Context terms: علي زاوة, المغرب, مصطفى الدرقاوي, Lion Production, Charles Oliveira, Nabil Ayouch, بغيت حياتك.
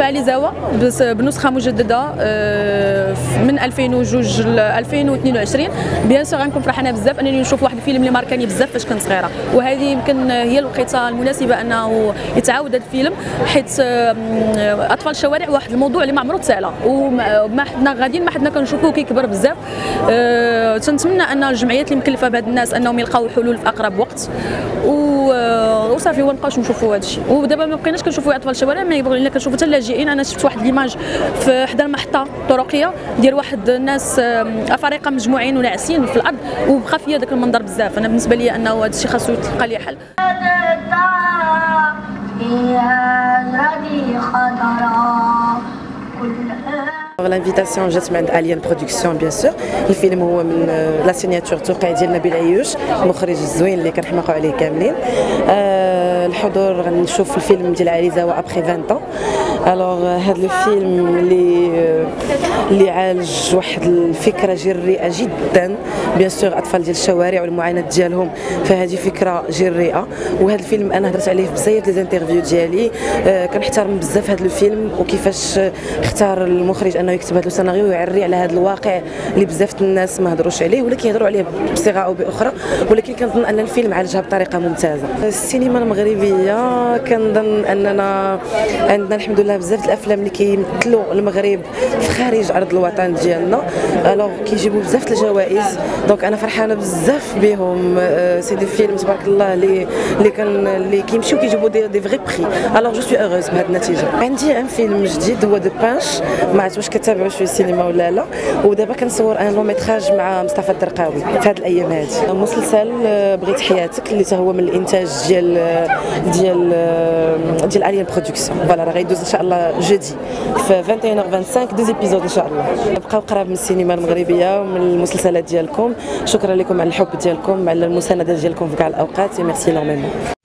فعلي زاوة بنسخة مجددة من 2002 ل 2022. بيان سور غنكون فرحانة بزاف أنني نشوف واحد الفيلم اللي ماركاني بزاف فاش كنت صغيرة، وهذه يمكن هي الوقيته المناسبة أنه يتعاود هذا الفيلم، حيت أطفال الشوارع واحد الموضوع اللي ما عمره تسالا وما حدنا غاديين ما حدنا كنشوفوه كيكبر بزاف. تنتمنى أن الجمعيات اللي مكلفة بهاد الناس أنهم يلقاو حلول في أقرب وقت، وصافي هو مابقاوش نشوفوا هذا الشيء. ودابا ما بقيناش كنشوفوا اطفال الشوارع، ما يبغوا لنا كنشوفوا حتى اللاجئين. انا شفت واحد ليماج في حدا المحطه طرقيه ديال واحد الناس افارقه مجموعين وناعسين في الارض وبخافيه داك المنظر بزاف. انا بالنسبه لي انه هذا الشيء خاصو يتلقى ليه حل. L'invitation de Lion Production, bien sûr. Le film est la signature de Nabil Ayouch, المخرج الزوين اللي كنحماقوا عليه كاملين. الحضور غنشوف الفيلم ديال علي زاوة après 20 ans. الوغ هذا الفيلم اللي عالج واحد الفكره جريئه جدا، بيان سور اطفال ديال الشوارع والمعاناه ديالهم، فهذه فكره جريئه. وهذا الفيلم انا هضرت عليه بزاف لي زانترفيو ديالي، كنحترم بزاف هذا الفيلم وكيفاش اختار المخرج انه يكتب هذا السيناريو ويعري على هذا الواقع اللي بزاف الناس ما هضروش عليه ولا كيهضروا عليه بصيغه او باخرى، ولكن كنظن ان الفيلم عالجها بطريقه ممتازه. السينما المغربيه كنظن اننا عندنا الحمد لله بزاف الافلام اللي كيمثلوا المغرب في خارج ارض الوطن ديالنا، الوغ كيجيبوا بزاف الجوائز، دونك انا فرحانه بزاف بهم. سي دي فيلم تبارك الله اللي كيمشيو كيجيبوا دي فغي بخي، الوغ جو سوي اوغوز بهذه النتيجه. عندي ان فيلم جديد هو دو بانش، ما عرفت واش كتابعوا شويه السينما ولا لا، ودابا كنصور ان لو ميتراج مع مصطفى الدرقاوي في هذه الايام هذه. مسلسل بغيت حياتك اللي هو من الانتاج ديال الين برودكسيون، فوالا راه غيدوز ان شاء الله جدي في 21h25 دوز ايبيزود ان شاء الله. بقاو قراب من السينما المغربيه ومن المسلسلات ديالكم. شكرا لكم على الحب ديالكم، على المسانده ديالكم في كاع الاوقات. ميرسي نورمالمون.